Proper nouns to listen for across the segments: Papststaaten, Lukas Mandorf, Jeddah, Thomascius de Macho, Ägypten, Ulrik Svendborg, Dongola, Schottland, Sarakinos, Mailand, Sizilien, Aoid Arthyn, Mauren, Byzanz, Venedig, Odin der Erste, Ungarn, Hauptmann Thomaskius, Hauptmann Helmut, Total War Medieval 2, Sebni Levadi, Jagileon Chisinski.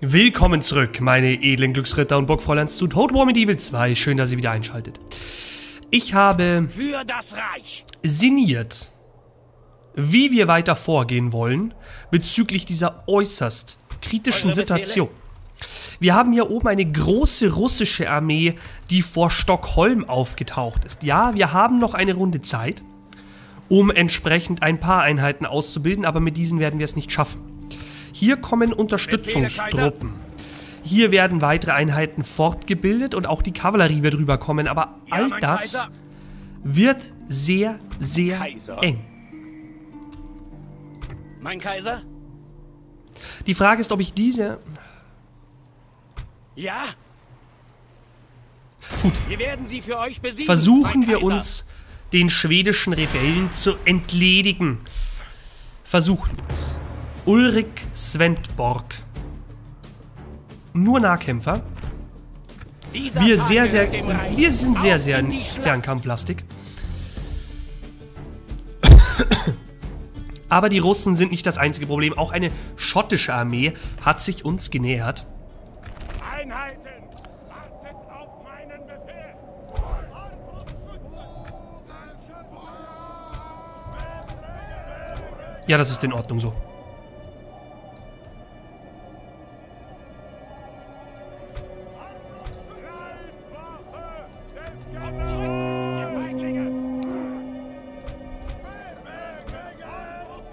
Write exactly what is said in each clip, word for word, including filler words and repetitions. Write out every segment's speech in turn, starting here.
Willkommen zurück, meine edlen Glücksritter und Burgfräuleins zu Total War Medieval zwei. Schön, dass ihr wieder einschaltet. Ich habe für das Reich sinniert, wie wir weiter vorgehen wollen bezüglich dieser äußerst kritischen Situation. Wir haben hier oben eine große russische Armee, die vor Stockholm aufgetaucht ist. Ja, wir haben noch eine Runde Zeit, um entsprechend ein paar Einheiten auszubilden, aber mit diesen werden wir es nicht schaffen. Hier kommen Unterstützungstruppen. Hier werden weitere Einheiten fortgebildet und auch die Kavallerie wird rüberkommen. Aber all das wird sehr, sehr eng. Mein Kaiser? Die Frage ist, ob ich diese... Ja. Gut. Wir werden sie für euch besiegen. Versuchen wir uns, den schwedischen Rebellen zu entledigen. Versuchen es. Ulrik Svendborg. Nur Nahkämpfer. Wir, sehr, sehr, wir sind sehr, sehr fernkampflastig. Aber die Russen sind nicht das einzige Problem. Auch eine schottische Armee hat sich uns genähert. Ja, das ist in Ordnung so.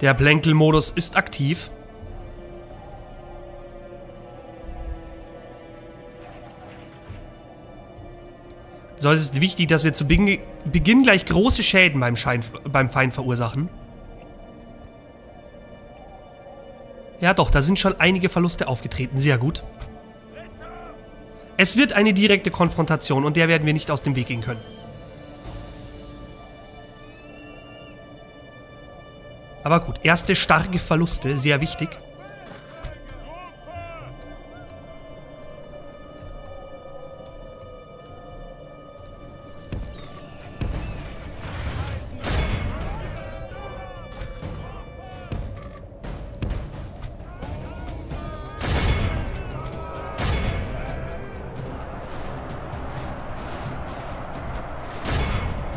Der Plänkelmodus ist aktiv. So, es ist wichtig, dass wir zu Beginn gleich große Schäden beim, Schein, beim Feind verursachen. Ja doch, da sind schon einige Verluste aufgetreten. Sehr gut. Es wird eine direkte Konfrontation und der werden wir nicht aus dem Weg gehen können. Aber gut, erste starke Verluste, sehr wichtig.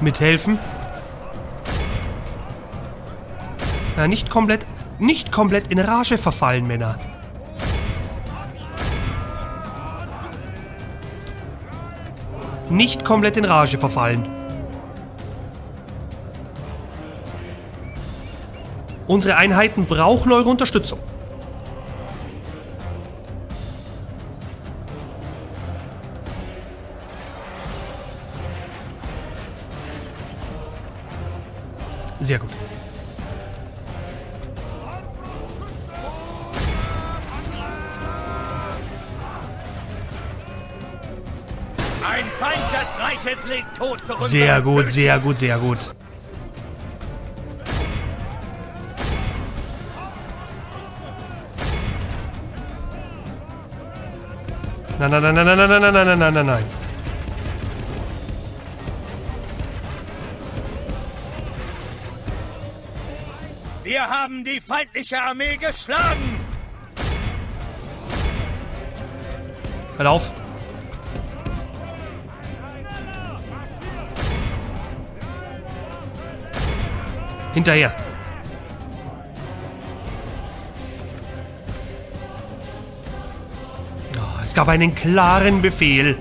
Mithelfen. Na, nicht komplett, nicht komplett in Rage verfallen, Männer. Nicht komplett in Rage verfallen. Unsere Einheiten brauchen eure Unterstützung. Sehr gut. Sehr gut, sehr gut, sehr gut. Nein, nein, nein, nein, nein, nein, nein, nein, nein, nein. Wir haben die feindliche Armee geschlagen. Hör auf. Hinterher. Oh, es gab einen klaren Befehl.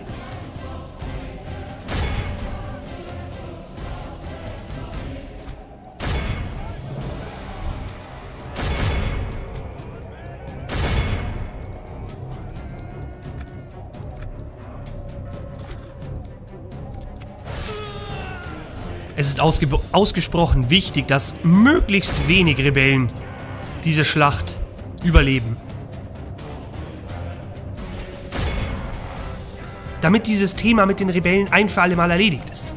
Es ist ausgesprochen wichtig, dass möglichst wenig Rebellen diese Schlacht überleben. Damit dieses Thema mit den Rebellen ein für alle Mal erledigt ist.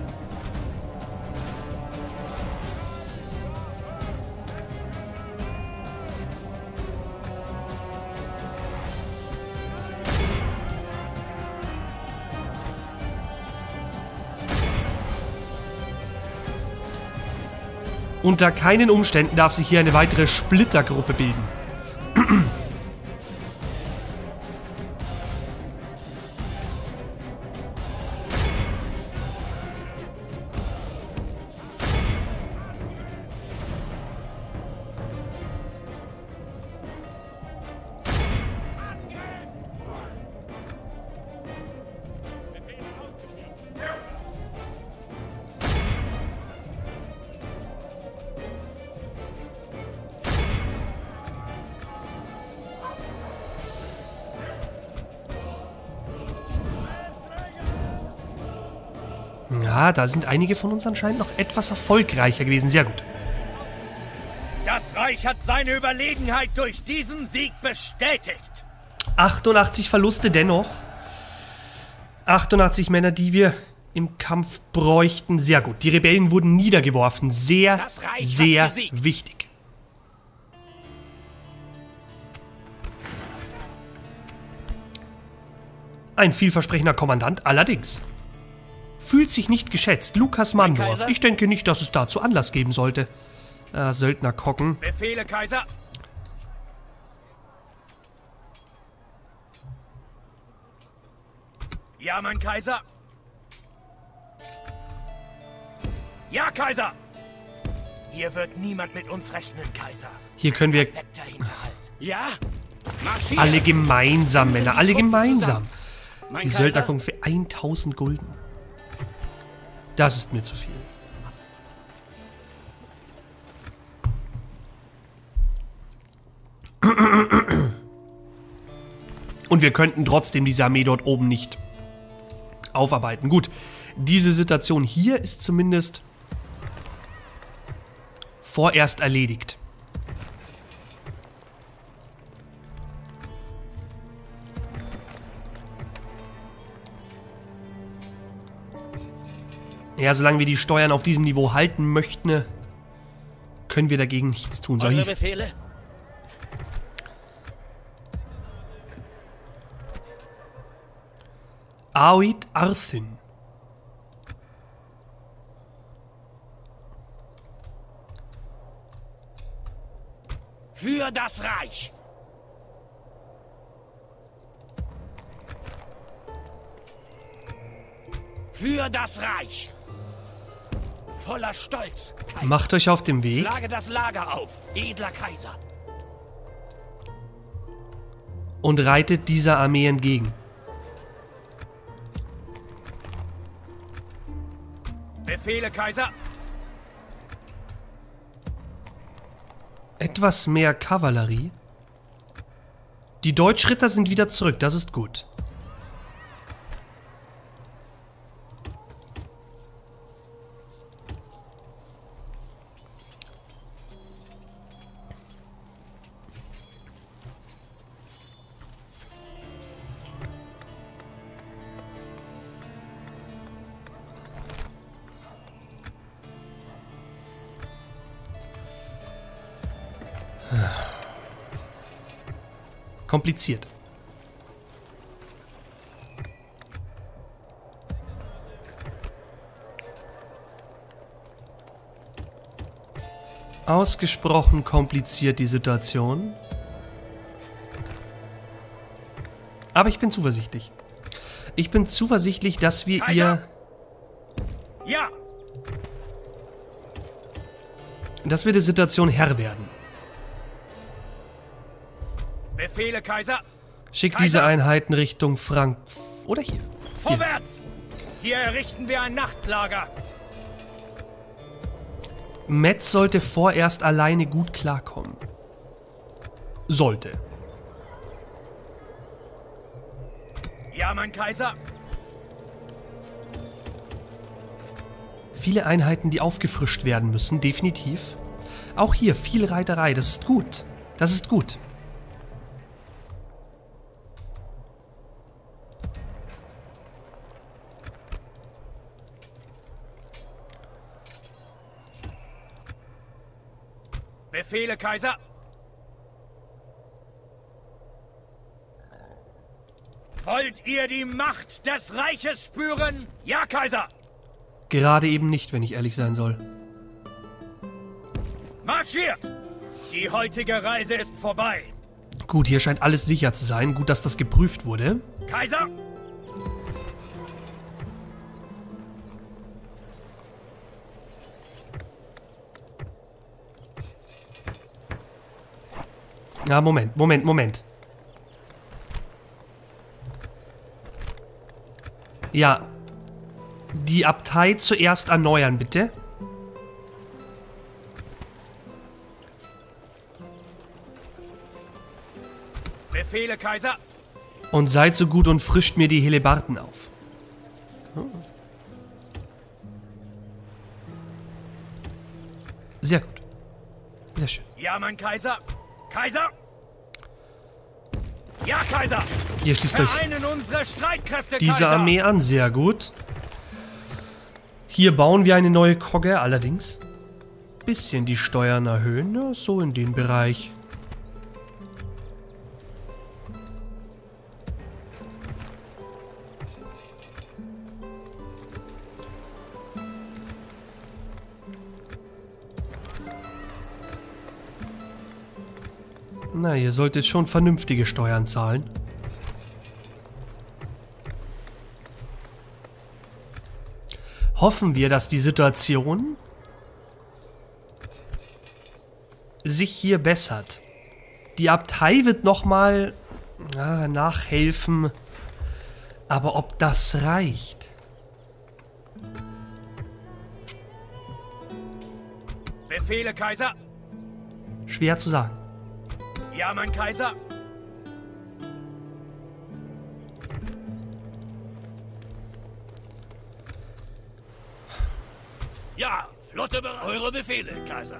Unter keinen Umständen darf sich hier eine weitere Splittergruppe bilden. Ja, da sind einige von uns anscheinend noch etwas erfolgreicher gewesen. Sehr gut. Das Reich hat seine Überlegenheit durch diesen Sieg bestätigt. achtundachtzig Verluste dennoch. achtundachtzig Männer, die wir im Kampf bräuchten. Sehr gut. Die Rebellen wurden niedergeworfen. Sehr, sehr wichtig. Ein vielversprechender Kommandant allerdings. Fühlt sich nicht geschätzt. Lukas Mandorf. Ich denke nicht, dass es dazu Anlass geben sollte. Äh, Söldner kocken. Befehle, Kaiser. Ja, mein Kaiser. Ja, Kaiser. Hier wird niemand mit uns rechnen, Kaiser. Hier können wir... Ja. Alle gemeinsam, Männer. Alle gemeinsam. Die Söldner kocken für tausend Gulden. Das ist mir zu viel. Und wir könnten trotzdem diese Armee dort oben nicht aufarbeiten. Gut, diese Situation hier ist zumindest vorerst erledigt. Ja, solange wir die Steuern auf diesem Niveau halten möchten, können wir dagegen nichts tun. Eure Befehle? Aoid Arthyn. Für das Reich. Für das Reich. Voller Stolz. Kaiser. Macht euch auf den Weg. Schlage das Lager auf, edler Kaiser. Und reitet dieser Armee entgegen. Befehle, Kaiser. Etwas mehr Kavallerie. Die Deutschritter sind wieder zurück, das ist gut. Kompliziert. Ausgesprochen kompliziert die Situation. Aber ich bin zuversichtlich. Ich bin zuversichtlich, dass wir ihr... Ja. Dass wir der Situation Herr werden. Befehle, Kaiser. Schickt diese Einheiten Richtung Frank... Oder hier. Vorwärts! Hier, hier errichten wir ein Nachtlager. Metz sollte vorerst alleine gut klarkommen. Sollte. Ja, mein Kaiser. Viele Einheiten, die aufgefrischt werden müssen, definitiv. Auch hier viel Reiterei, das ist gut. Das ist gut. Befehle, Kaiser. Wollt ihr die Macht des Reiches spüren? Ja, Kaiser. Gerade eben nicht, wenn ich ehrlich sein soll. Marschiert! Die heutige Reise ist vorbei. Gut, hier scheint alles sicher zu sein. Gut, dass das geprüft wurde. Kaiser! Na, Moment, Moment, Moment. Ja. Die Abtei zuerst erneuern, bitte. Befehle, Kaiser. Und seid so gut und frischt mir die Hellebarden auf. Hm. Sehr gut. Sehr schön. Ja, mein Kaiser. Kaiser! Ja, Kaiser! Ihr schließt euch diese Armee an. Sehr gut. Hier bauen wir eine neue Kogge, allerdings ein bisschen die Steuern erhöhen. Ja, so in dem Bereich. Na, ihr solltet schon vernünftige Steuern zahlen. Hoffen wir, dass die Situation sich hier bessert. Die Abtei wird nochmal ah, nachhelfen. Aber ob das reicht? Befehle, Kaiser! Schwer zu sagen. Ja, mein Kaiser! Ja, Flotte, eure Befehle, Kaiser!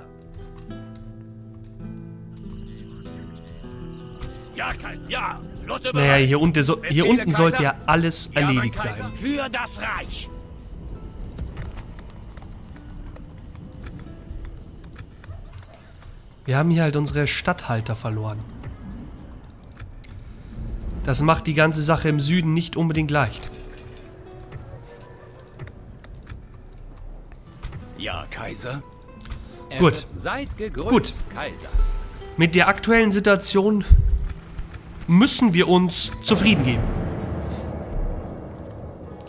Ja, Kaiser! Ja, Flotte, naja, hier, unten, so, hier Befehle, unten sollte ja alles ja, erledigt mein Kaiser, sein. Für das Reich! Wir haben hier halt unsere Statthalter verloren. Das macht die ganze Sache im Süden nicht unbedingt leicht. Ja, Kaiser. Gut. Seid gegrüßt, Gut. Kaiser. Mit der aktuellen Situation müssen wir uns zufrieden geben.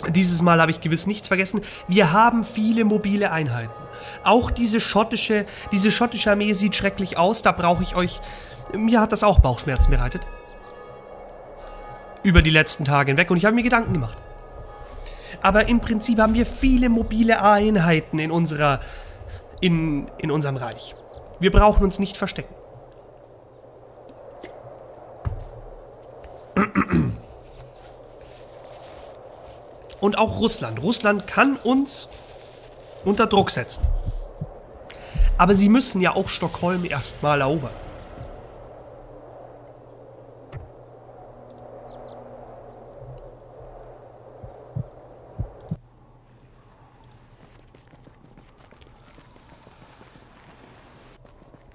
Dieses Mal habe ich gewiss nichts vergessen. Wir haben viele mobile Einheiten. Auch diese schottische, diese schottische Armee sieht schrecklich aus, da brauche ich euch... Mir hat das auch Bauchschmerzen bereitet. Über die letzten Tage hinweg und ich habe mir Gedanken gemacht. Aber im Prinzip haben wir viele mobile Einheiten in unserer... in, in unserem Reich. Wir brauchen uns nicht verstecken. Und auch Russland. Russland kann uns... unter Druck setzen. Aber sie müssen ja auch Stockholm erstmal erobern.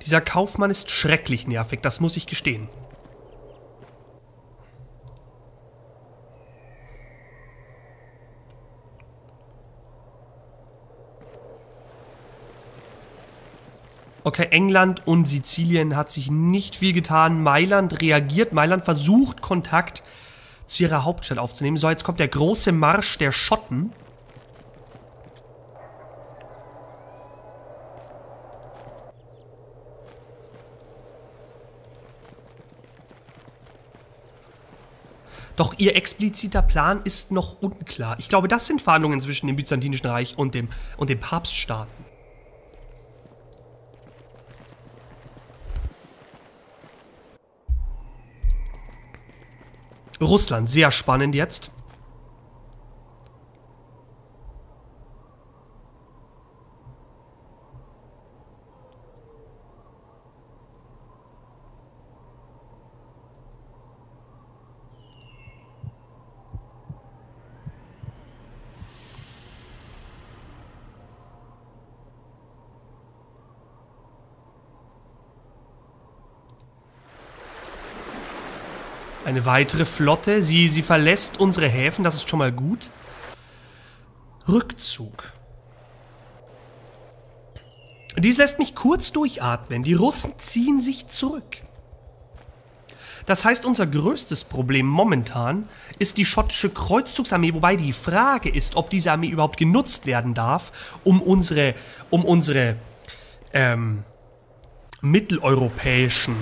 Dieser Kaufmann ist schrecklich nervig, das muss ich gestehen. Okay, England und Sizilien hat sich nicht viel getan. Mailand reagiert. Mailand versucht, Kontakt zu ihrer Hauptstadt aufzunehmen. So, jetzt kommt der große Marsch der Schotten. Doch ihr expliziter Plan ist noch unklar. Ich glaube, das sind Verhandlungen zwischen dem Byzantinischen Reich und dem, und dem Papststaaten. Russland, sehr spannend jetzt. Eine weitere Flotte. Sie, sie verlässt unsere Häfen. Das ist schon mal gut. Rückzug. Dies lässt mich kurz durchatmen. Die Russen ziehen sich zurück. Das heißt, unser größtes Problem momentan ist die schottische Kreuzzugsarmee. Wobei die Frage ist, ob diese Armee überhaupt genutzt werden darf, um unsere, um unsere ähm, mitteleuropäischen...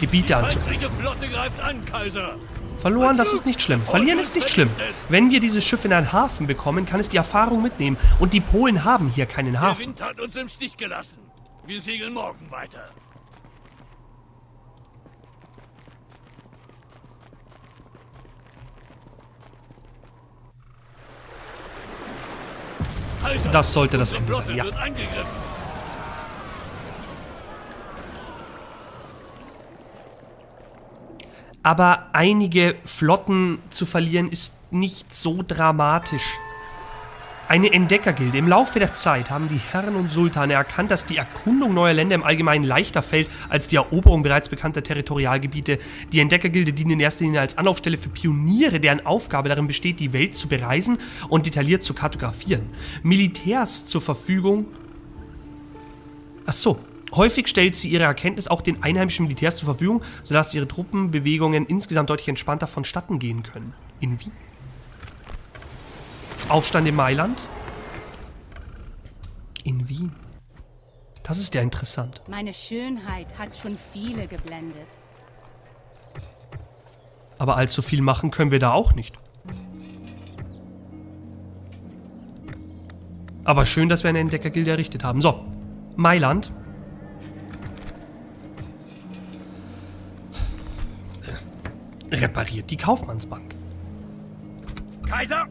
Gebiete anzugreifen. Verloren, das ist nicht schlimm. Verlieren ist nicht schlimm. Wenn wir dieses Schiff in einen Hafen bekommen, kann es die Erfahrung mitnehmen. Und die Polen haben hier keinen Hafen. Der Wind hat uns im Stich gelassen. Wir segeln morgen weiter. Das sollte das Ende sein, ja. aber einige Flotten zu verlieren ist nicht so dramatisch. Eine Entdeckergilde. Im Laufe der Zeit haben die Herren und Sultane erkannt, dass die Erkundung neuer Länder im Allgemeinen leichter fällt als die Eroberung bereits bekannter Territorialgebiete. Die Entdeckergilde dient in erster Linie als Anlaufstelle für Pioniere, deren Aufgabe darin besteht, die Welt zu bereisen und detailliert zu kartografieren. Militärs zur Verfügung. Ach so. Häufig stellt sie ihre Erkenntnis auch den einheimischen Militärs zur Verfügung, sodass ihre Truppenbewegungen insgesamt deutlich entspannter vonstatten gehen können. In Wien. Aufstand in Mailand? In Wien. Das ist ja interessant. Meine Schönheit hat schon viele geblendet. Aber allzu viel machen können wir da auch nicht. Aber schön, dass wir eine Entdeckergilde errichtet haben. So, Mailand. Repariert die Kaufmannsbank. Kaiser!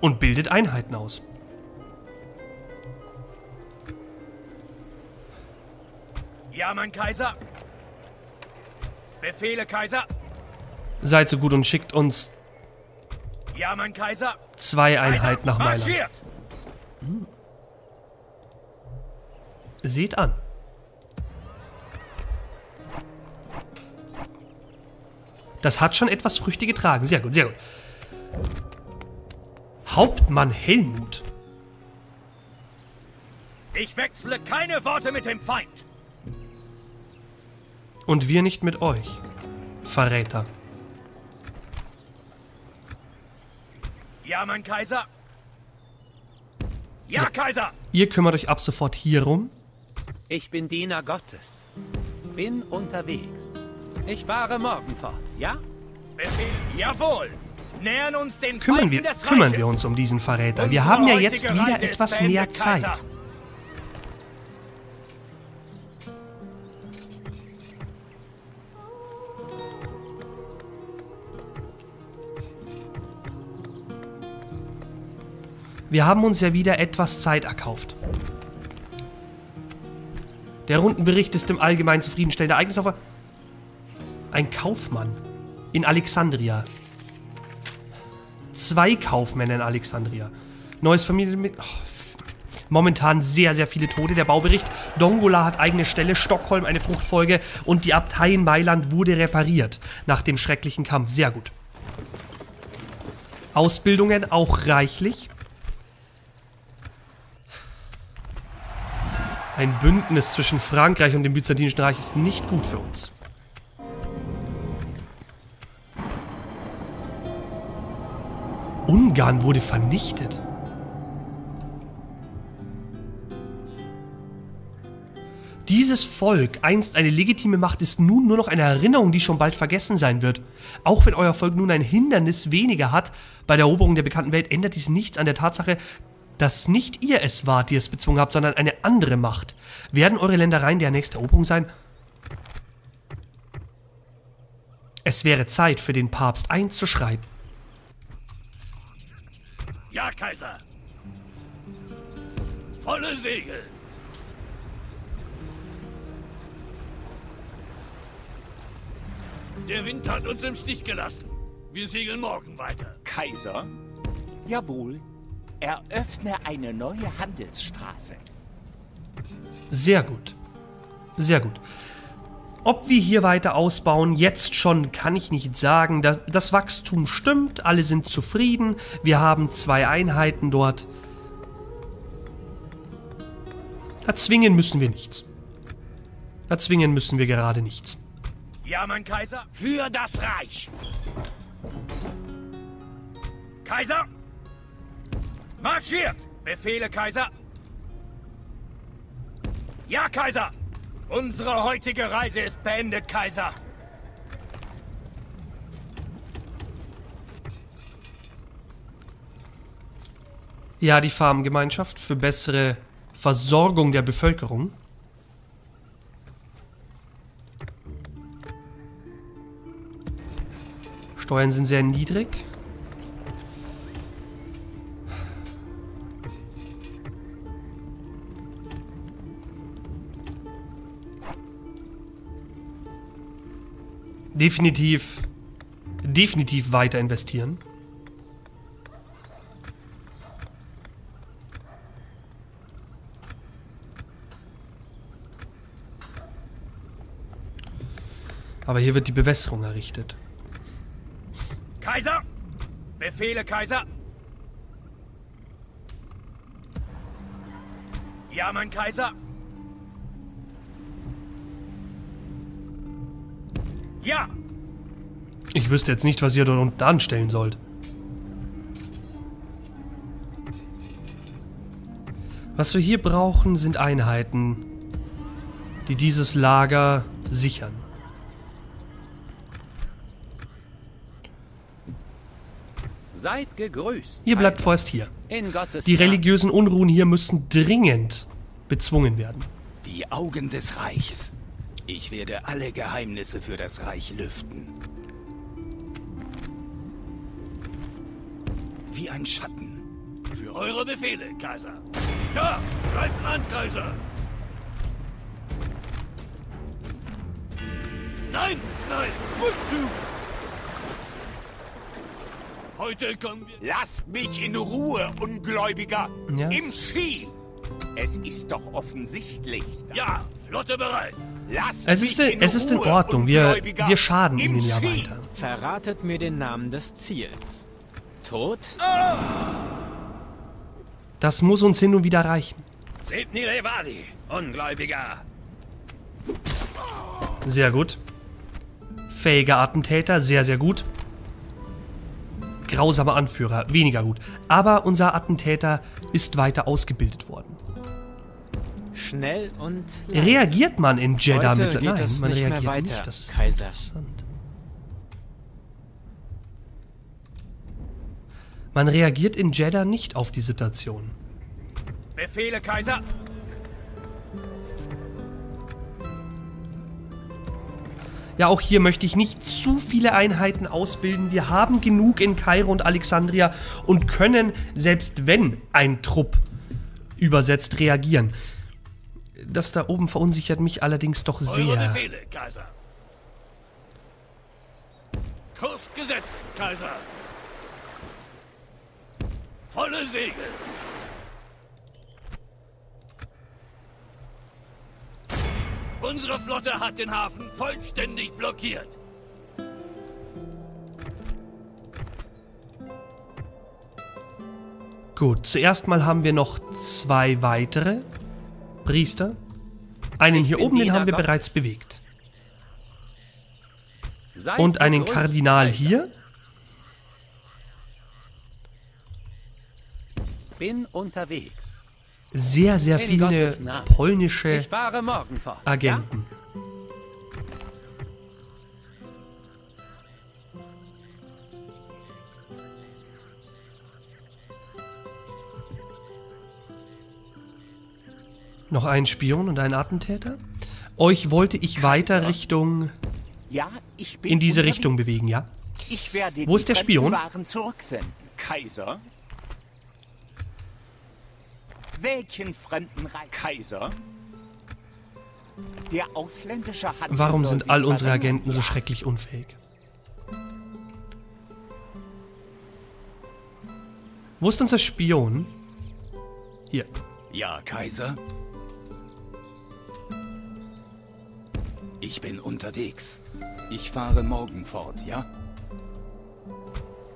Und bildet Einheiten aus. Ja, mein Kaiser. Befehle, Kaiser. Seid so gut und schickt uns... Ja, mein Kaiser. Zwei Einheiten Kaiser, nach Mailand. Hm. Seht an. Das hat schon etwas Früchte getragen. Sehr gut, sehr gut. Hauptmann Helmut. Ich wechsle keine Worte mit dem Feind. Und wir nicht mit euch, Verräter. Ja, mein Kaiser. Ja, so. Kaiser. Ihr kümmert euch ab sofort hierum. Ich bin Diener Gottes. Bin unterwegs. Ich fahre morgen fort, ja? Befehl. Jawohl. Nähern uns den kümmern wir, des kümmern wir uns um diesen Verräter. Unsere wir haben ja jetzt wieder Reise etwas mehr Zeit. Kaiser. Wir haben uns ja wieder etwas Zeit erkauft. Der Rundenbericht ist im Allgemeinen zufriedenstellend. Ereignisaufwand. Ein Kaufmann in Alexandria. Zwei Kaufmänner in Alexandria. Neues Familienmitglied. Oh, momentan sehr, sehr viele Tote. Der Baubericht. Dongola hat eigene Stelle. Stockholm eine Fruchtfolge. Und die Abtei in Mailand wurde repariert. Nach dem schrecklichen Kampf. Sehr gut. Ausbildungen auch reichlich. Ein Bündnis zwischen Frankreich und dem Byzantinischen Reich ist nicht gut für uns. Ungarn wurde vernichtet. Dieses Volk, einst eine legitime Macht, ist nun nur noch eine Erinnerung, die schon bald vergessen sein wird. Auch wenn euer Volk nun ein Hindernis weniger hat bei der Eroberung der bekannten Welt, ändert dies nichts an der Tatsache, dass nicht ihr es wart, die es bezwungen habt, sondern eine andere Macht. Werden eure Ländereien der nächsten Eroberung sein? Es wäre Zeit, für den Papst einzuschreiten. Ja, Kaiser! Volle Segel! Der Wind hat uns im Stich gelassen. Wir segeln morgen weiter. Kaiser? Jawohl. Eröffne eine neue Handelsstraße. Sehr gut. Sehr gut. Ob wir hier weiter ausbauen, jetzt schon, kann ich nicht sagen. Das Wachstum stimmt, alle sind zufrieden. Wir haben zwei Einheiten dort. Erzwingen müssen wir nichts. Erzwingen müssen wir gerade nichts. Ja, mein Kaiser, für das Reich. Kaiser, marschiert! Befehle, Kaiser. Ja, Kaiser! Unsere heutige Reise ist beendet, Kaiser. Ja, die Farmgemeinschaft für bessere Versorgung der Bevölkerung. Steuern sind sehr niedrig. definitiv, definitiv weiter investieren. Aber hier wird die Bewässerung errichtet. Kaiser! Befehle, Kaiser! Ja, mein Kaiser! Ja! Ich wüsste jetzt nicht, was ihr dort unten anstellen sollt. Was wir hier brauchen, sind Einheiten, die dieses Lager sichern. Seid gegrüßt. Ihr bleibt vorerst hier. Die religiösen Unruhen hier müssen dringend bezwungen werden. Die Augen des Reichs. Ich werde alle Geheimnisse für das Reich lüften. Wie ein Schatten. Für eure Befehle, Kaiser. Ja, greift an, Kaiser. Nein, nein, Rückzug. Heute kommen wir... Lasst mich in Ruhe, Ungläubiger! Yes. Im Ziel! Es ist doch offensichtlich... Dann. Ja, Flotte bereit! Lasst es ist, mich in es Ruhe, ist in Ordnung, wir, wir schaden ihnen ja weiter. Verratet mir den Namen des Ziels. Tod? Oh. Das muss uns hin und wieder reichen. Sebni Levadi, Ungläubiger! Sehr gut. Fähiger Attentäter, sehr, sehr gut. Grausamer Anführer, weniger gut. Aber unser Attentäter ist weiter ausgebildet worden. Schnell und leise. Reagiert man in Jeddah mit... Nein, man reagiert nicht. Das ist interessant. Man reagiert in Jeddah nicht auf die Situation. Befehle, Kaiser! Ja, auch hier möchte ich nicht zu viele Einheiten ausbilden. Wir haben genug in Kairo und Alexandria und können, selbst wenn ein Trupp übersetzt, reagieren. Das da oben verunsichert mich allerdings doch sehr. Eure Befehle, Kaiser. Kurs gesetzt, Kaiser. Volle Segel. Unsere Flotte hat den Hafen vollständig blockiert. Gut, zuerst mal haben wir noch zwei weitere Priester. Einen hier oben, den haben wir bereits bewegt. Und einen Kardinal hier. Bin unterwegs. Sehr, sehr viele polnische Agenten. Noch ein Spion und ein Attentäter. Euch wollte ich weiter Richtung... Ja, ich bin in diese unterwegs. Richtung bewegen, ja? Ich werde Wo ist der Spion? Kaiser? Welchen Fremdenreich? Kaiser? Der ausländische Handel. Warum sind all unsere Agenten so schrecklich unfähig? Wo ist unser Spion? Hier. Ja, Kaiser. Ich bin unterwegs. Ich fahre morgen fort, ja?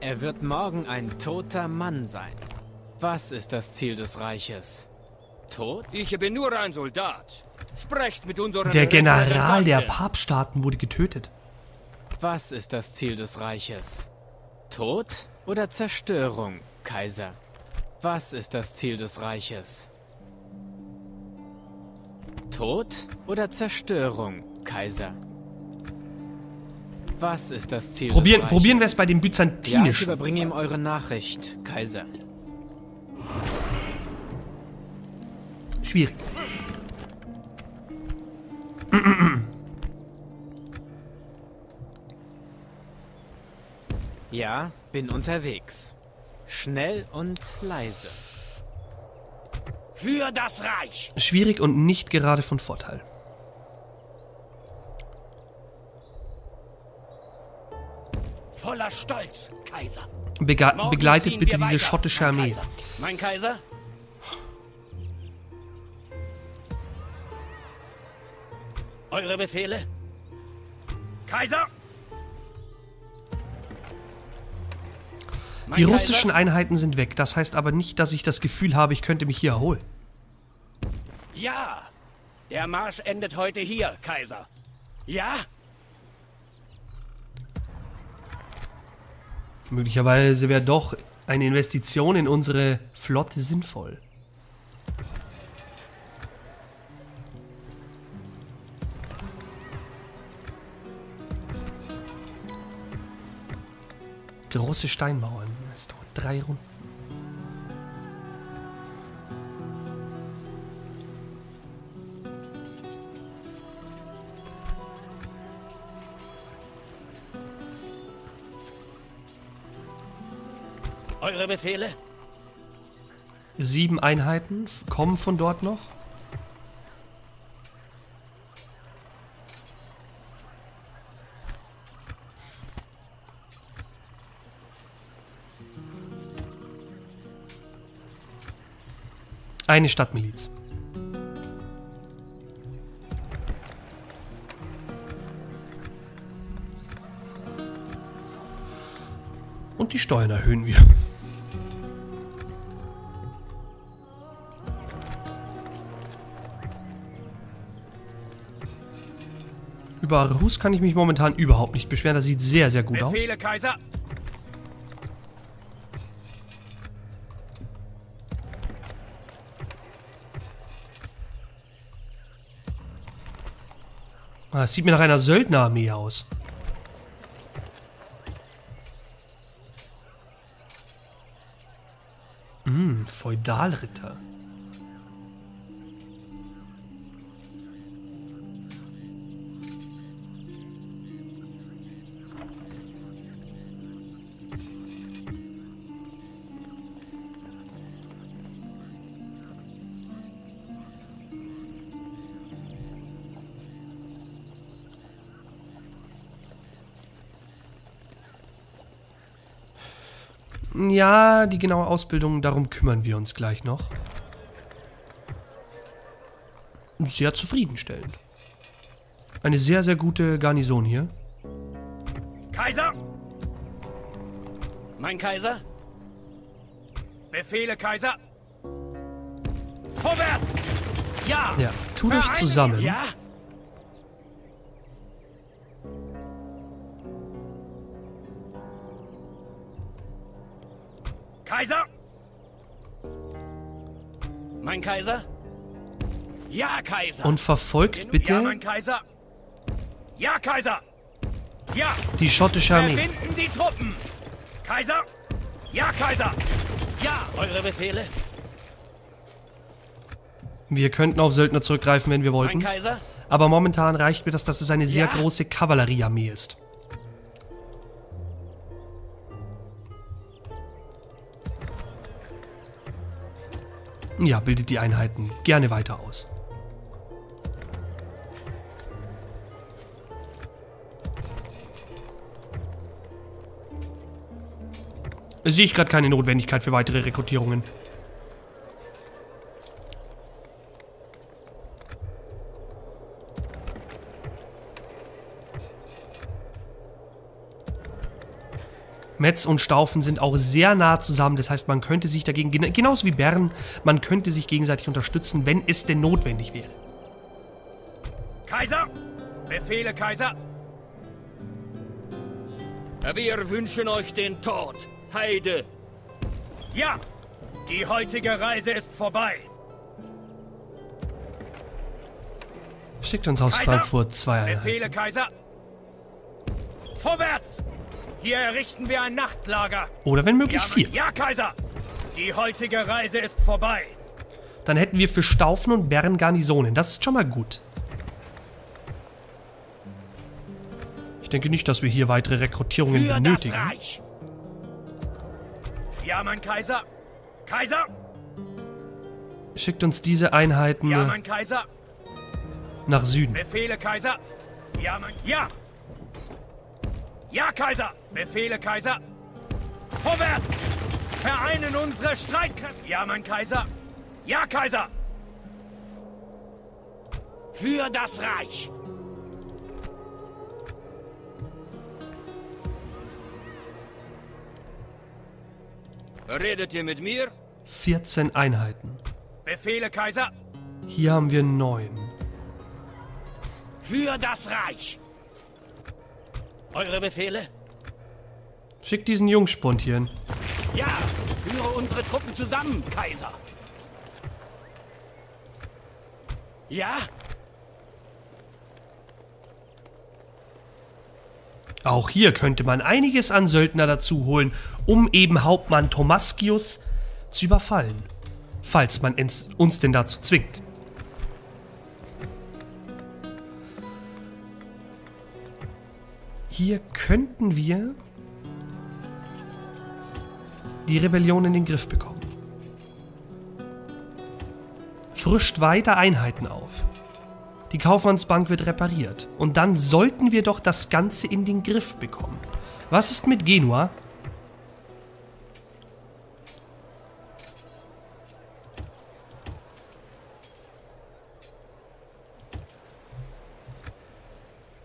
Er wird morgen ein toter Mann sein. Was ist das Ziel des Reiches? Tod? Ich bin nur ein Soldat. Sprecht mit unserem... Der General der Papststaaten wurde getötet. Was ist das Ziel des Reiches? Tod oder Zerstörung, Kaiser? Was ist das Ziel des Reiches? Tod oder Zerstörung, Kaiser? Was ist das Ziel probieren, des Reiches? Probieren wir es bei dem Byzantinischen. Ja, ich überbringe ihm eure Nachricht, Kaiser. Schwierig. Ja, bin unterwegs. Schnell und leise. Für das Reich. Schwierig und nicht gerade von Vorteil. voller Stolz, Kaiser. Bege Morgen begleitet bitte diese weiter, schottische Armee. Kaiser. Mein Kaiser? Eure Befehle? Kaiser! Die russischen Einheiten sind weg. Das heißt aber nicht, dass ich das Gefühl habe, ich könnte mich hier erholen. Ja! Der Marsch endet heute hier, Kaiser. Ja? Möglicherweise wäre doch eine Investition in unsere Flotte sinnvoll. Große Steinmauern. Es dauert drei Runden. Eure Befehle? Sieben Einheiten kommen von dort noch. Eine Stadtmiliz. Und die Steuern erhöhen wir. Über Rus kann ich mich momentan überhaupt nicht beschweren. Das sieht sehr, sehr gut Befehle, aus. Befehle, Kaiser! Das sieht mir nach einer Söldnerarmee aus. Hm, Feudalritter. Ja, die genaue Ausbildung, darum kümmern wir uns gleich noch. Sehr zufriedenstellend. Eine sehr, sehr gute Garnison hier. Kaiser! Mein Kaiser? Befehle, Kaiser! Vorwärts! Ja! Ja, tut euch zusammen. Ja! Kaiser! Mein Kaiser? Ja, Kaiser! Und verfolgt bitte... Ja, mein Kaiser! Ja, Kaiser! Ja! Die schottische Armee. Verbinden die Truppen! Kaiser! Ja, Kaiser! Ja! Eure Befehle? Wir könnten auf Söldner zurückgreifen, wenn wir wollten. Mein Kaiser? Aber momentan reicht mir das, dass es eine sehr ja. große Kavalleriearmee ist. Ja, bildet die Einheiten gerne weiter aus. Sehe ich gerade keine Notwendigkeit für weitere Rekrutierungen. Metz und Staufen sind auch sehr nah zusammen, das heißt, man könnte sich dagegen, genauso wie Bern, man könnte sich gegenseitig unterstützen, wenn es denn notwendig wäre. Kaiser! Befehle, Kaiser! Wir wünschen euch den Tod, Heide! Ja! Die heutige Reise ist vorbei! Schickt uns aus Kaiser, Frankfurt zwei Einheiten. Befehle, Kaiser! Vorwärts! Hier errichten wir ein Nachtlager. Oder wenn möglich ja, vier. Ja, Kaiser! Die heutige Reise ist vorbei. Dann hätten wir für Staufen und Bern Garnisonen. Das ist schon mal gut. Ich denke nicht, dass wir hier weitere Rekrutierungen für benötigen. Das Reich. Ja, mein Kaiser! Kaiser! Schickt uns diese Einheiten ja, mein Kaiser. Nach Süden. Befehle, Kaiser! Ja, mein... Ja! Ja, Kaiser! Befehle, Kaiser! Vorwärts! Vereinen unsere Streitkräfte! Ja, mein Kaiser! Ja, Kaiser! Für das Reich! Redet ihr mit mir? vierzehn Einheiten. Befehle, Kaiser! Hier haben wir neun. Für das Reich! Eure Befehle? Schickt diesen Jungspund hier hin. Ja, führe unsere Truppen zusammen, Kaiser. Ja? Auch hier könnte man einiges an Söldner dazu holen, um eben Hauptmann Thomaskius zu überfallen. Falls man uns denn dazu zwingt. Hier könnten wir die Rebellion in den Griff bekommen. Frischt weiter Einheiten auf. Die Kaufmannsbank wird repariert. Und dann sollten wir doch das Ganze in den Griff bekommen. Was ist mit Genua?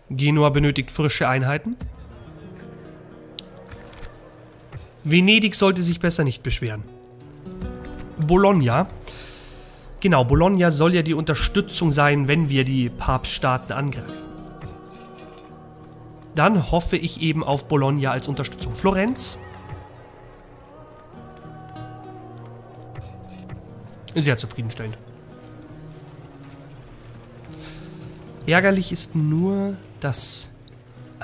Genua benötigt frische Einheiten. Venedig sollte sich besser nicht beschweren. Bologna. Genau, Bologna soll ja die Unterstützung sein, wenn wir die Papststaaten angreifen. Dann hoffe ich eben auf Bologna als Unterstützung. Florenz. Sehr zufriedenstellend. Ärgerlich ist nur, dass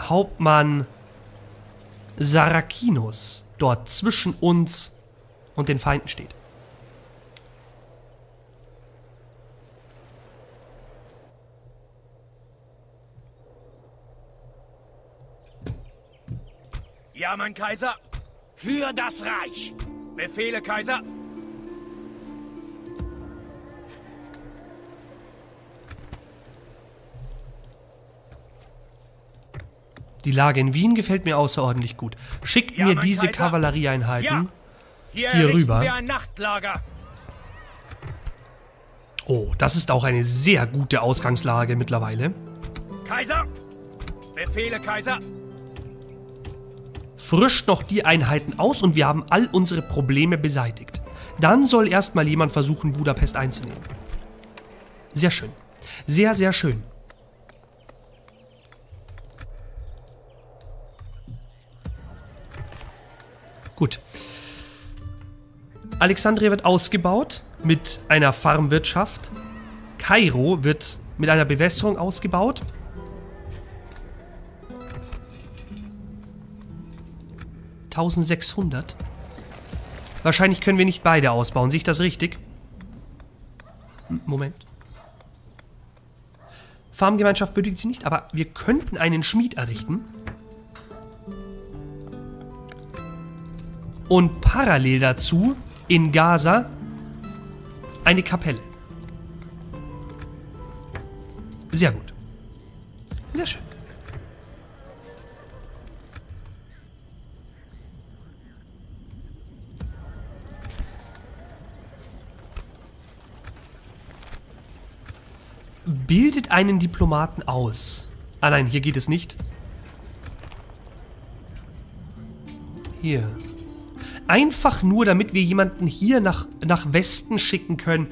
Hauptmann Sarakinos dort zwischen uns und den Feinden steht. Ja, mein Kaiser, für das Reich. Befehle, Kaiser. Die Lage in Wien gefällt mir außerordentlich gut. Schickt ja, mir diese Kaiser. Kavallerieeinheiten ja. hier, hier rüber. Wir ein Nachtlager. Oh, das ist auch eine sehr gute Ausgangslage mittlerweile. Kaiser! Befehle, Kaiser! Frischt noch die Einheiten aus und wir haben all unsere Probleme beseitigt. Dann soll erstmal jemand versuchen, Budapest einzunehmen. Sehr schön. Sehr, sehr schön. Gut. Alexandria wird ausgebaut mit einer Farmwirtschaft. Kairo wird mit einer Bewässerung ausgebaut. eintausendsechshundert. Wahrscheinlich können wir nicht beide ausbauen. Sehe ich das richtig? Moment. Farmgemeinschaft benötigt sie nicht, aber wir könnten einen Schmied errichten. Und parallel dazu in Gaza eine Kapelle. Sehr gut. Sehr schön. Bildet einen Diplomaten aus. Ah nein, hier geht es nicht. Hier. Einfach nur, damit wir jemanden hier nach, nach Westen schicken können,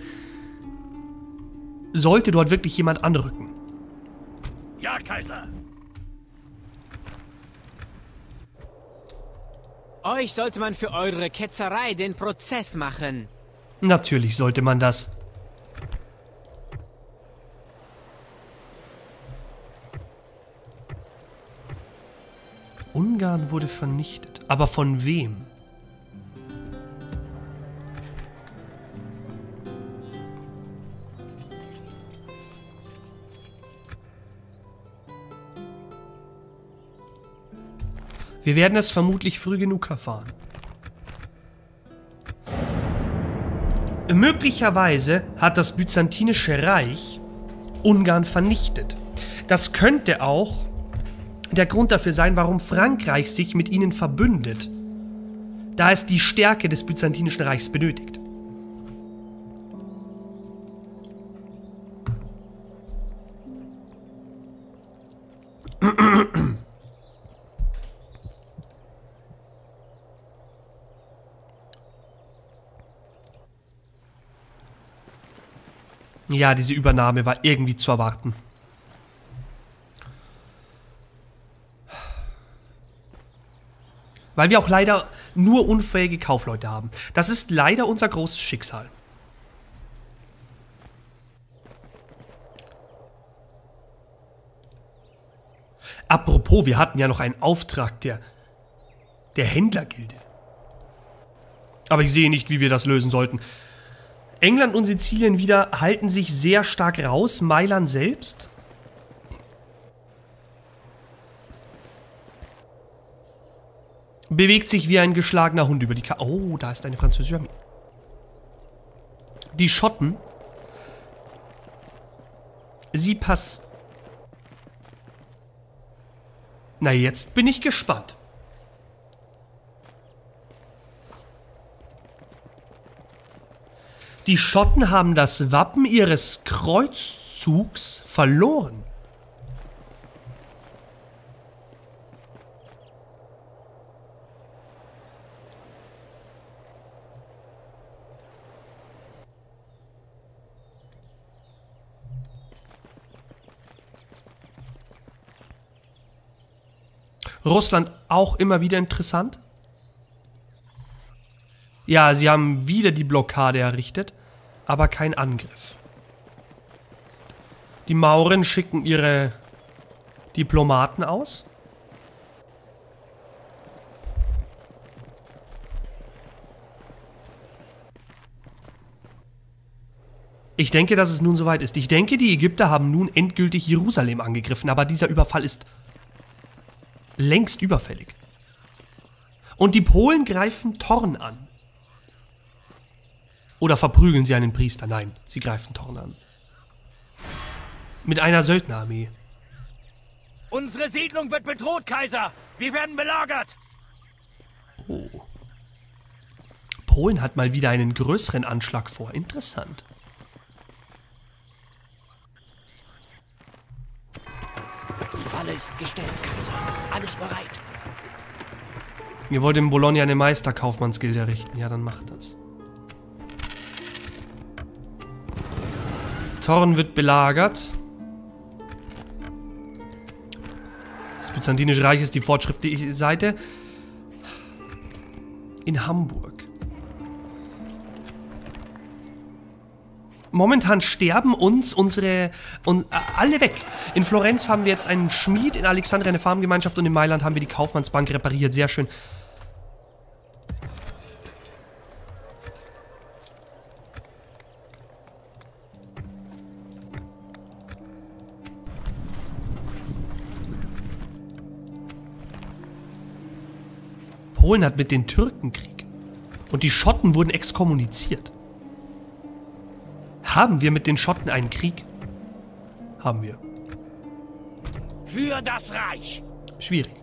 sollte dort wirklich jemand anrücken. Ja, Kaiser. Euch sollte man für eure Ketzerei den Prozess machen. Natürlich sollte man das. Ungarn wurde vernichtet. Aber von wem? Wir werden es vermutlich früh genug erfahren. Möglicherweise hat das Byzantinische Reich Ungarn vernichtet. Das könnte auch der Grund dafür sein, warum Frankreich sich mit ihnen verbündet, da es die Stärke des Byzantinischen Reichs benötigt. Ja, diese Übernahme war irgendwie zu erwarten. Weil wir auch leider nur unfähige Kaufleute haben. Das ist leider unser großes Schicksal. Apropos, wir hatten ja noch einen Auftrag der, der Händlergilde. Aber ich sehe nicht, wie wir das lösen sollten. England und Sizilien wieder halten sich sehr stark raus. Mailand selbst. Bewegt sich wie ein geschlagener Hund über die Karte. Oh, da ist eine französische Armee. Die Schotten. Sie pass... Na, jetzt bin ich gespannt. Die Schotten haben das Wappen ihres Kreuzzugs verloren. Russland auch immer wieder interessant. Ja, sie haben wieder die Blockade errichtet, aber kein Angriff. Die Mauren schicken ihre Diplomaten aus. Ich denke, dass es nun soweit ist. Ich denke, die Ägypter haben nun endgültig Jerusalem angegriffen, aber dieser Überfall ist längst überfällig. Und die Polen greifen Torn an. Oder verprügeln sie einen Priester? Nein, sie greifen Torn an. Mit einer Söldnerarmee. Unsere Siedlung wird bedroht, Kaiser! Wir werden belagert! Oh. Polen hat mal wieder einen größeren Anschlag vor. Interessant. Falle ist gestellt, Kaiser. Alles bereit. Ihr wollt in Bologna eine Meisterkaufmannsgilde errichten. Ja, dann macht das. Torn wird belagert. Das Byzantinische Reich ist die fortschrittliche Seite. In Hamburg. Momentan sterben uns unsere... Un, alle weg. In Florenz haben wir jetzt einen Schmied, in Alexandria eine Farmgemeinschaft und in Mailand haben wir die Kaufmannsbank repariert. Sehr schön. Polen hat mit den Türken Krieg. Und die Schotten wurden exkommuniziert. Haben wir mit den Schotten einen Krieg? Haben wir. Für das Reich. Schwierig.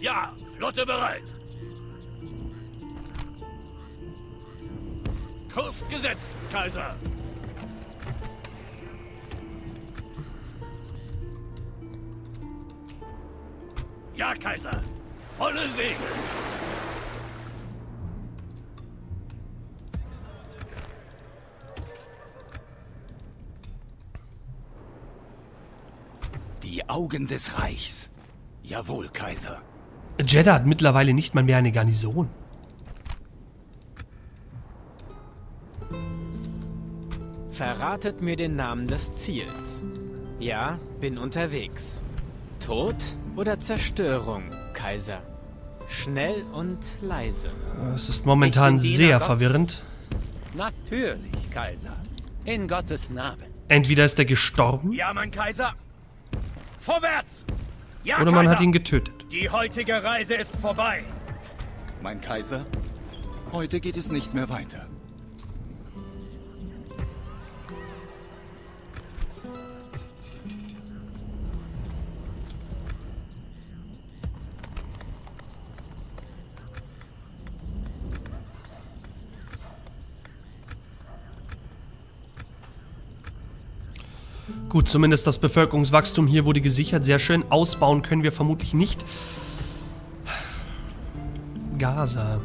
Ja, Flotte bereit. Kurs gesetzt, Kaiser. Ja, Kaiser. Volle Segel. Die Augen des Reichs. Jawohl, Kaiser. Jeddah hat mittlerweile nicht mal mehr eine Garnison. Verratet mir den Namen des Ziels. Ja, bin unterwegs. Tod oder Zerstörung, Kaiser? Schnell und leise. Es ist momentan sehr verwirrend. Natürlich, Kaiser. In Gottes Namen. Entweder ist er gestorben. Ja, mein Kaiser. Vorwärts! Ja, Oder man Kaiser. hat ihn getötet. Die heutige Reise ist vorbei. Mein Kaiser, heute geht es nicht mehr weiter. Gut, zumindest das Bevölkerungswachstum hier wurde gesichert. Sehr schön. Ausbauen können wir vermutlich nicht. Gaza.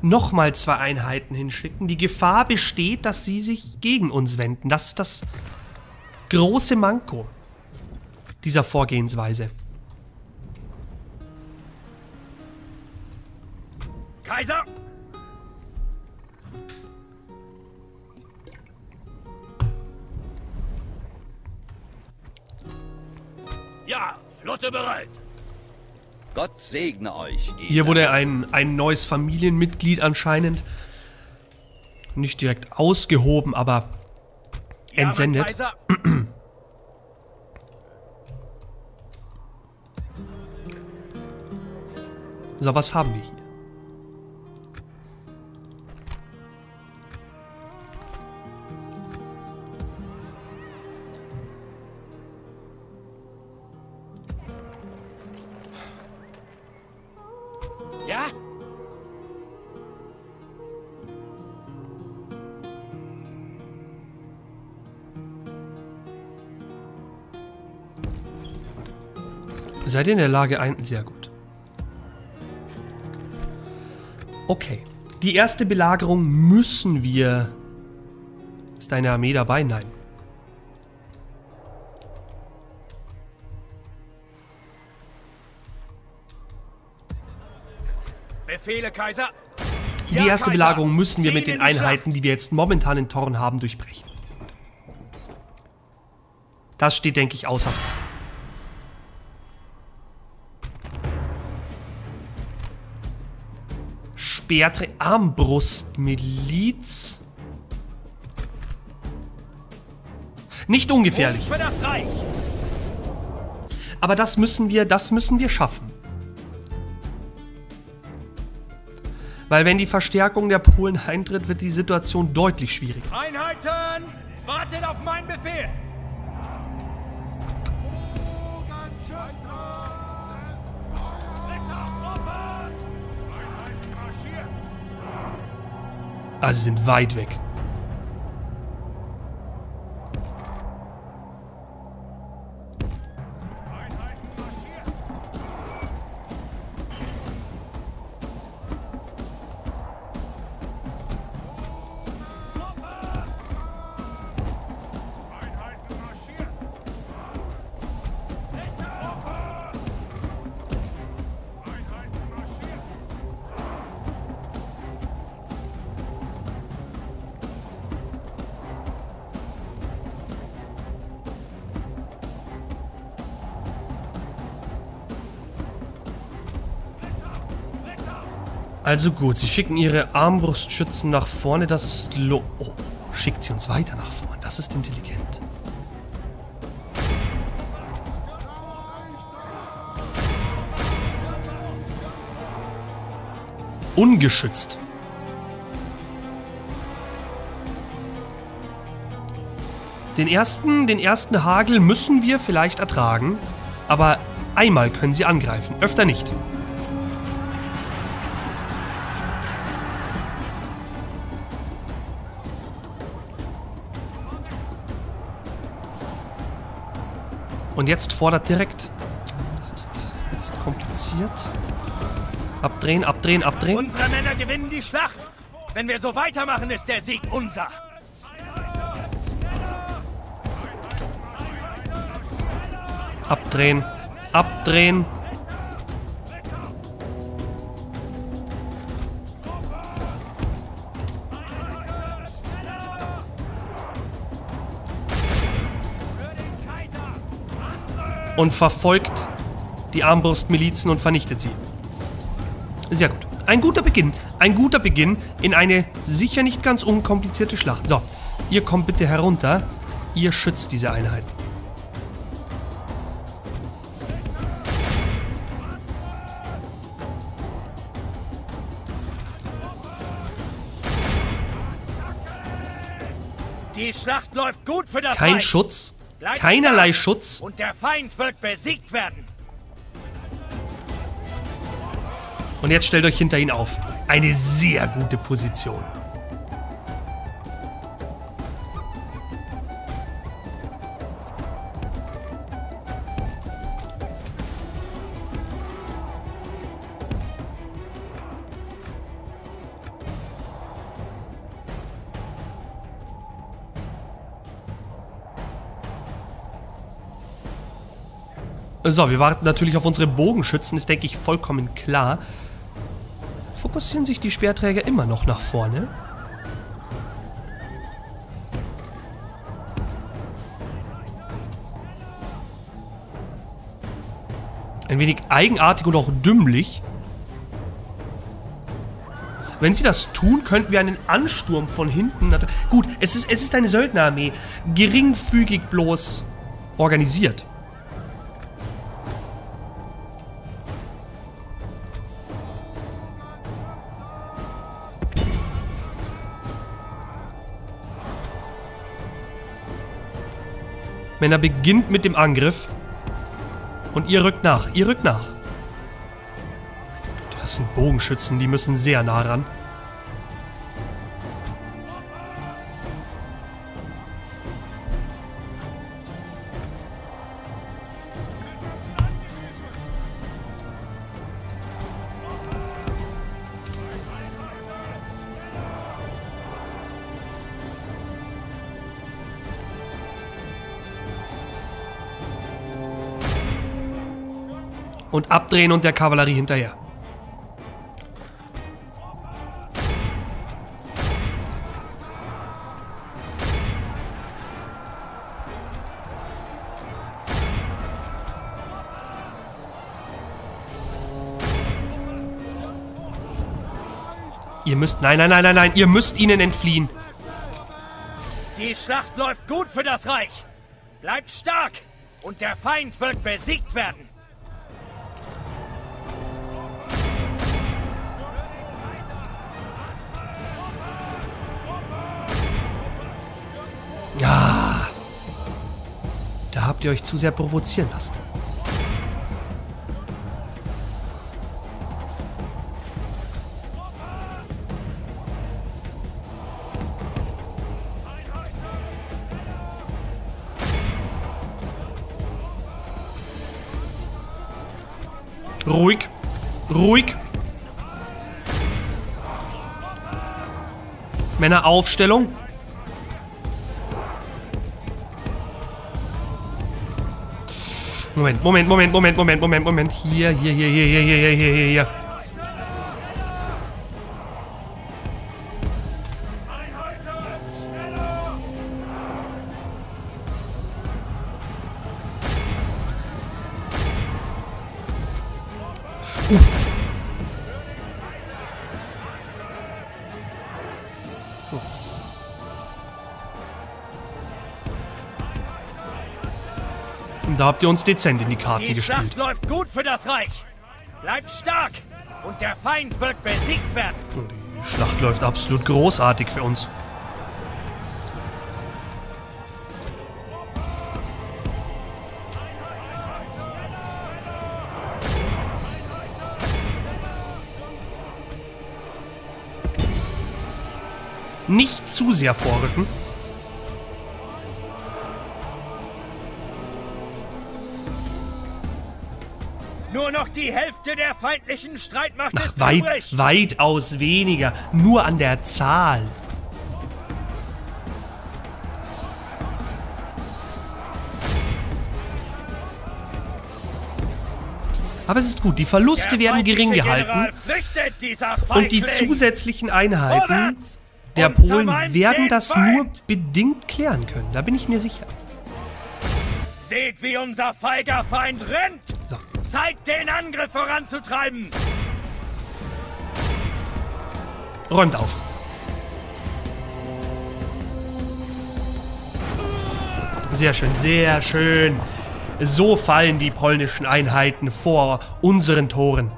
Nochmal zwei Einheiten hinschicken. Die Gefahr besteht, dass sie sich gegen uns wenden. Das ist das große Manko dieser Vorgehensweise. Kaiser! Ja, Flotte bereit! Gott segne euch. Hier wurde ein, ein neues Familienmitglied anscheinend nicht direkt ausgehoben, aber entsendet. Ja, mein Kaiser. So, was haben wir hier? Ja? Seid ihr in der Lage, ein... Sehr gut. Okay, die erste Belagerung müssen wir... Ist deine Armee dabei? Nein. Befehle, Kaiser. Die erste Kaiser. Belagerung müssen wir mit den Einheiten, die wir jetzt momentan in Thorn haben, durchbrechen. Das steht, denke ich, außer Frage. Beatre Armbrustmiliz. Nicht ungefährlich. Aber das müssen wir, das müssen wir schaffen. Weil wenn die Verstärkung der Polen eintritt, wird die Situation deutlich schwierig. Einheiten, wartet auf meinen Befehl. Ah, sie sind weit weg. Also gut, sie schicken ihre Armbrustschützen nach vorne, das ist lo... Oh, schickt sie uns weiter nach vorne, das ist intelligent. Ungeschützt. Den ersten, den ersten Hagel müssen wir vielleicht ertragen, aber einmal können sie angreifen, öfter nicht. Und jetzt fordert direkt. Das ist jetzt kompliziert. Abdrehen, abdrehen, abdrehen. Unsere Männer gewinnen die Schlacht. Wenn wir so weitermachen, ist der Sieg unser. Abdrehen, abdrehen. Und verfolgt die Armbrustmilizen und vernichtet sie. Sehr gut. Ein guter Beginn. Ein guter Beginn in eine sicher nicht ganz unkomplizierte Schlacht. So, ihr kommt bitte herunter. Ihr schützt diese Einheit. Die Schlacht läuft gut für das Kein Feind. Schutz. Bleibt keinerlei Schutz. Und der Feind wird besiegt werden. Und jetzt stellt euch hinter ihn auf. Eine sehr gute Position. So, wir warten natürlich auf unsere Bogenschützen, ist, denke ich, vollkommen klar. Fokussieren sich die Speerträger immer noch nach vorne? Ein wenig eigenartig und auch dümmlich. Wenn sie das tun, könnten wir einen Ansturm von hinten... Gut, es ist, es ist eine Söldnerarmee. Geringfügig bloß organisiert. Männer, beginnt mit dem Angriff. Und ihr rückt nach. Ihr rückt nach. Das sind Bogenschützen. Die müssen sehr nah ran. Und abdrehen und der Kavallerie hinterher. Ihr müsst... Nein, nein, nein, nein, nein. Ihr müsst ihnen entfliehen. Die Schlacht läuft gut für das Reich. Bleibt stark und der Feind wird besiegt werden. Ja, da habt ihr euch zu sehr provozieren lassen. Ruhig, ruhig. Männer, Aufstellung. Moment, Moment, Moment, Moment, Moment, Moment, Moment. Hier, hier, hier, hier, hier, hier, hier, hier, hier. Uh. Oh. Da habt ihr uns dezent in die Karten gespielt. Die Schlacht läuft gut für das Reich. Bleibt stark und der Feind wird besiegt werden. Die Schlacht läuft absolut großartig für uns. Nicht zu sehr vorrücken. Nur noch die Hälfte der feindlichen Streitmacht Ach, ist weit, übrig. Weitaus weniger. Nur an der Zahl. Aber es ist gut. Die Verluste der werden gering gehalten. Und die zusätzlichen Einheiten Vorwärts der Polen werden das Feind. nur bedingt klären können. Da bin ich mir sicher. Seht, wie unser feiger Feind rennt. So. Zeit, den Angriff voranzutreiben! Räumt auf! Sehr schön, sehr schön. So fallen die polnischen Einheiten vor unseren Toren.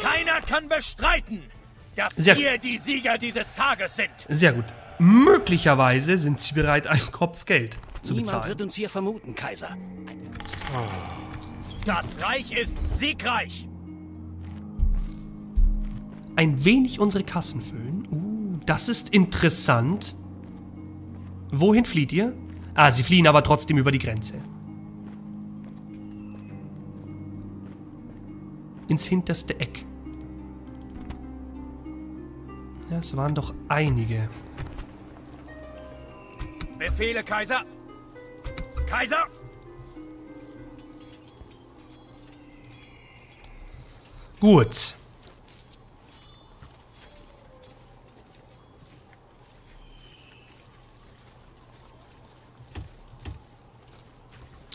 Keiner kann bestreiten, dass wir die Sieger dieses Tages sind. Sehr gut. Möglicherweise sind sie bereit, einen Kopf Geld zu bezahlen. Niemand wird uns hier vermuten, Kaiser. Das Reich ist siegreich. Ein wenig unsere Kassen füllen. Uh, das ist interessant. Wohin flieht ihr? Ah, sie fliehen aber trotzdem über die Grenze. Ins hinterste Eck. Das waren doch einige. Befehle, Kaiser! Kaiser! Gut.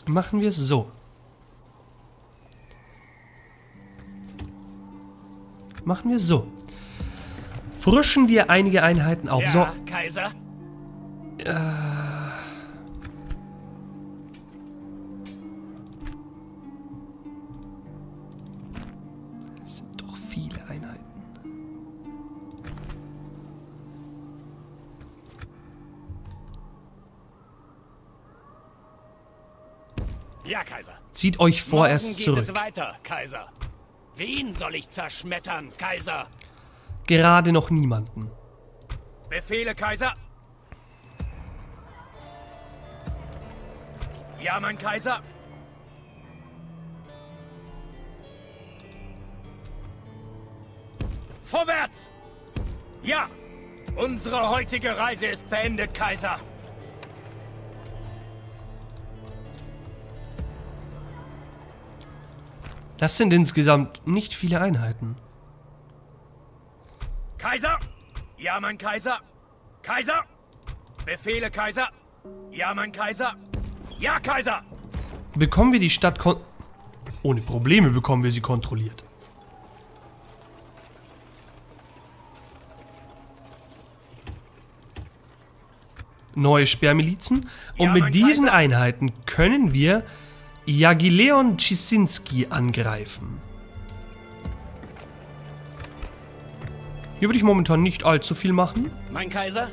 Machen wir es so. Machen wir es so. Frischen wir einige Einheiten auf. Ja, so. Kaiser. Äh. Das sind doch viele Einheiten. Ja, Kaiser. Zieht euch vorerst zurück. Morgen geht es weiter, Kaiser. Wen soll ich zerschmettern, Kaiser? Gerade noch niemanden. Befehle, Kaiser. Ja, mein Kaiser. Vorwärts! Ja! Unsere heutige Reise ist beendet, Kaiser. Das sind insgesamt nicht viele Einheiten. Kaiser! Ja, mein Kaiser! Kaiser! Befehle, Kaiser! Ja, mein Kaiser! Ja, Kaiser! Bekommen wir die Stadt kon... Ohne Probleme bekommen wir sie kontrolliert. Neue Sperrmilizen. Und ja, mit diesen Kaiser. Einheiten können wir Jagileon Chisinski angreifen. Hier würde ich momentan nicht allzu viel machen. Mein Kaiser?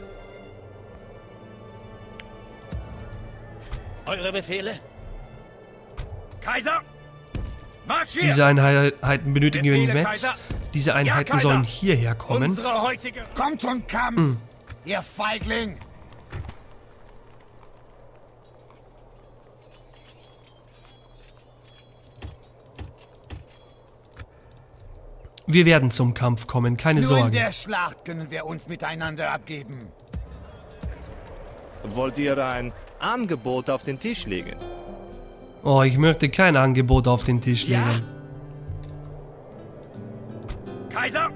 Eure Befehle? Kaiser! Marschier! Diese Einheiten benötigen wir in Metz. Diese Einheiten ja, sollen hierher kommen. Unsere heutige... Kommt zum Kampf, mm. ihr Feigling! Wir werden zum Kampf kommen, keine Nur Sorge. In der Schlacht können wir uns miteinander abgeben. Wollt ihr ein Angebot auf den Tisch legen? Oh, ich möchte kein Angebot auf den Tisch legen. Ja. Kaiser!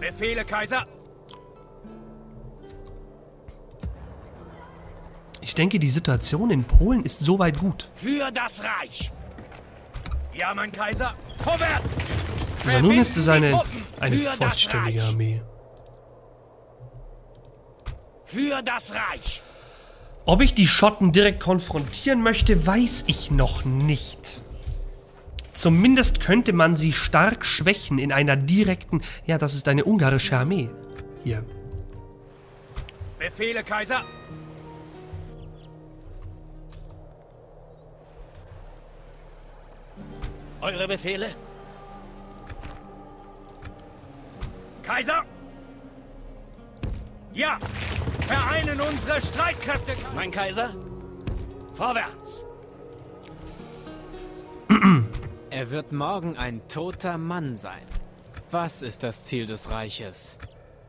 Befehle, Kaiser! Ich denke, die Situation in Polen ist soweit gut. Für das Reich! Ja, mein Kaiser, vorwärts! Also nun ist es eine, eine vollständige Armee. Für das Reich! Ob ich die Schotten direkt konfrontieren möchte, weiß ich noch nicht. Zumindest könnte man sie stark schwächen in einer direkten... Ja, das ist eine ungarische Armee. Hier. Befehle, Kaiser! Eure Befehle? Kaiser! Ja! Vereinen unsere Streitkräfte! Mein Kaiser? Vorwärts! Er wird morgen ein toter Mann sein. Was ist das Ziel des Reiches?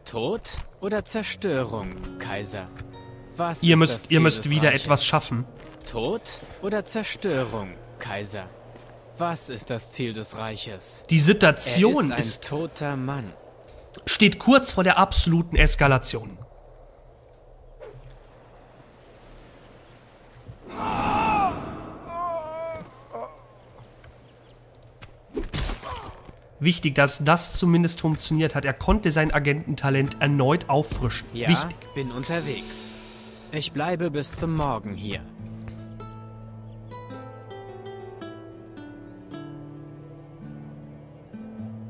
Tod oder Zerstörung, Kaiser? Was ihr ist müsst, das Ziel Ihr müsst des wieder Reiches? Etwas schaffen. Tod oder Zerstörung, Kaiser? Was ist das Ziel des Reiches? Die Situation er ist, ein ist toter Mann. Steht kurz vor der absoluten Eskalation. Wichtig, dass das zumindest funktioniert hat. Er konnte sein Agententalent erneut auffrischen. Ja, wichtig. Bin unterwegs. Ich bleibe bis zum Morgen hier.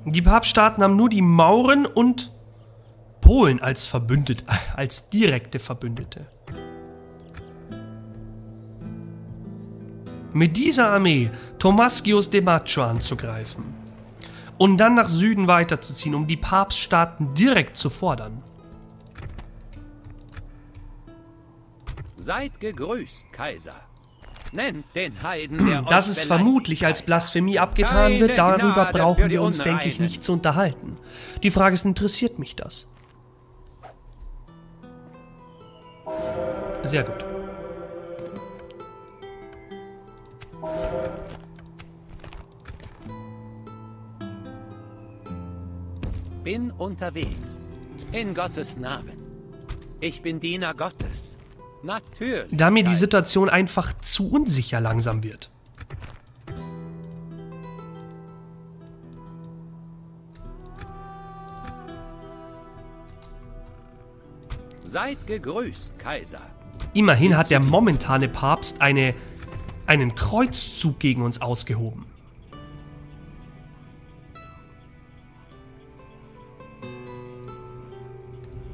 Die Papststaaten haben nur die Mauren und Polen als Verbündete, als direkte Verbündete. Mit dieser Armee Thomascius de Macho anzugreifen und dann nach Süden weiterzuziehen, um die Papststaaten direkt zu fordern. Seid gegrüßt, Kaiser. Nennt den Heiden, der Dass es vermutlich als Blasphemie abgetan Keine wird, darüber Gnade brauchen wir uns, denke ich, nicht zu unterhalten. Die Frage ist, interessiert mich das? Sehr gut. Bin unterwegs. In Gottes Namen. Ich bin Diener Gottes. Natürlich. Da mir die Situation einfach zu unsicher langsam wird. Seid gegrüßt, Kaiser. Immerhin hat der momentane Papst eine, einen Kreuzzug gegen uns ausgehoben.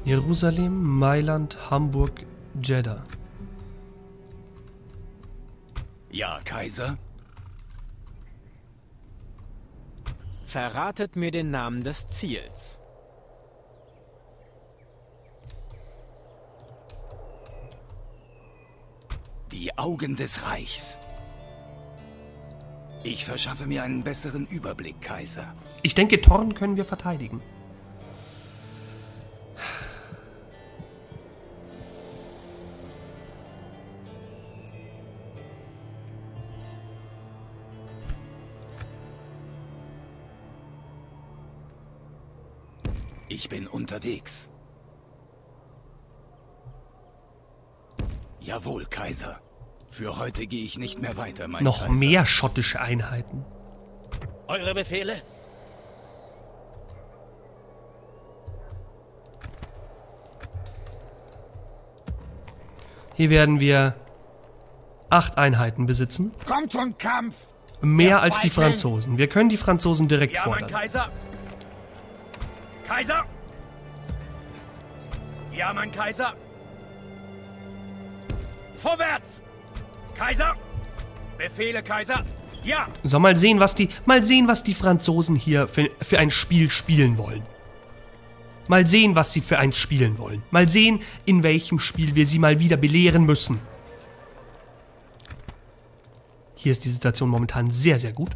Jerusalem, Mailand, Hamburg, Jeddah. Ja, Kaiser? Verratet mir den Namen des Ziels. Die Augen des Reichs. Ich verschaffe mir einen besseren Überblick, Kaiser. Ich denke, Thorn können wir verteidigen. Ich bin unterwegs. Jawohl, Kaiser. Für heute gehe ich nicht mehr weiter, mein Kaiser. Noch mehr schottische Einheiten. Eure Befehle? Hier werden wir acht Einheiten besitzen. Kommt zum Kampf! Mehr als die Franzosen. Wir können die Franzosen direkt fordern. Ja, mein Kaiser. Kaiser! Ja, mein Kaiser! Vorwärts! Kaiser! Befehle, Kaiser! Ja! So, mal sehen, was die, mal sehen, was die Franzosen hier für, für ein Spiel spielen wollen. Mal sehen, was sie für eins spielen wollen. Mal sehen, in welchem Spiel wir sie mal wieder belehren müssen. Hier ist die Situation momentan sehr, sehr gut.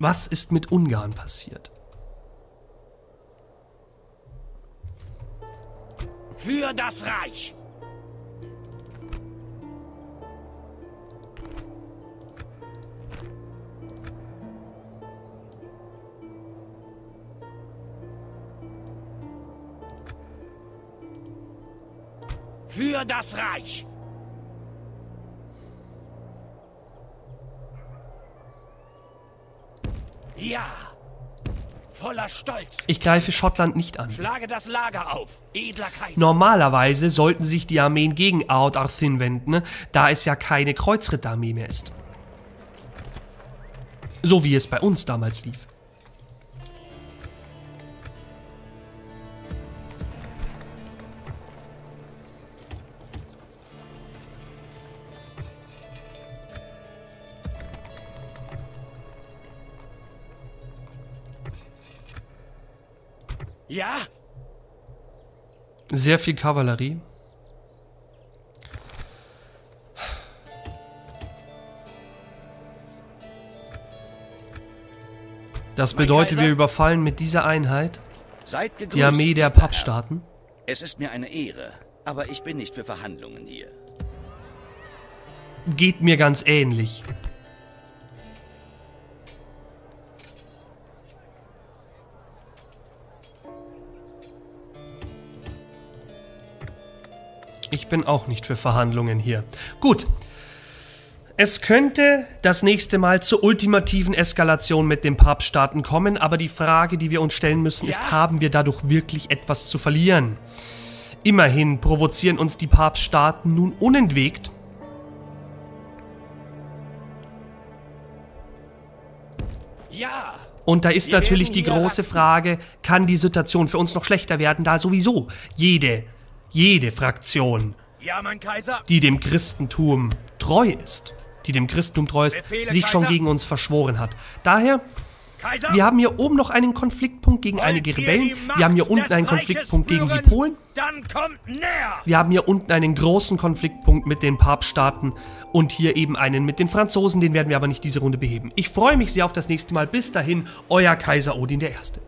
Was ist mit Ungarn passiert? Für das Reich! Für das Reich! Ja, voller Stolz. Ich greife Schottland nicht an. Schlage das Lager auf, edler Kaiser. Normalerweise sollten sich die Armeen gegen Ard Arthin wenden, ne? Da es ja keine Kreuzritterarmee mehr ist. So wie es bei uns damals lief. Ja. Sehr viel Kavallerie. Das bedeutet, wir überfallen mit dieser Einheit die Armee der Papststaaten. Es ist mir eine Ehre, aber ich bin nicht für Verhandlungen hier. Geht mir ganz ähnlich. Ich bin auch nicht für Verhandlungen hier. Gut, Es könnte das nächste Mal zur ultimativen Eskalation mit den Papststaaten kommen, aber die Frage, die wir uns stellen müssen, ja. ist, haben wir dadurch wirklich etwas zu verlieren? Immerhin provozieren uns die Papststaaten nun unentwegt. Ja. Und da ist natürlich die große Frage, kann die Situation für uns noch schlechter werden, da sowieso jede, jede Fraktion, ja, mein Kaiser, die dem Christentum treu ist, die dem Christentum treu ist, Befehle, sich schon Kaiser. gegen uns verschworen hat. Daher, Kaiser, wir haben hier oben noch einen Konfliktpunkt gegen einige Rebellen. Wir haben hier unten einen Konfliktpunkt führen, gegen die Polen. Dann kommt näher. Wir haben hier unten einen großen Konfliktpunkt mit den Papststaaten und hier eben einen mit den Franzosen. Den werden wir aber nicht diese Runde beheben. Ich freue mich sehr auf das nächste Mal. Bis dahin, euer Kaiser Odin der Erste.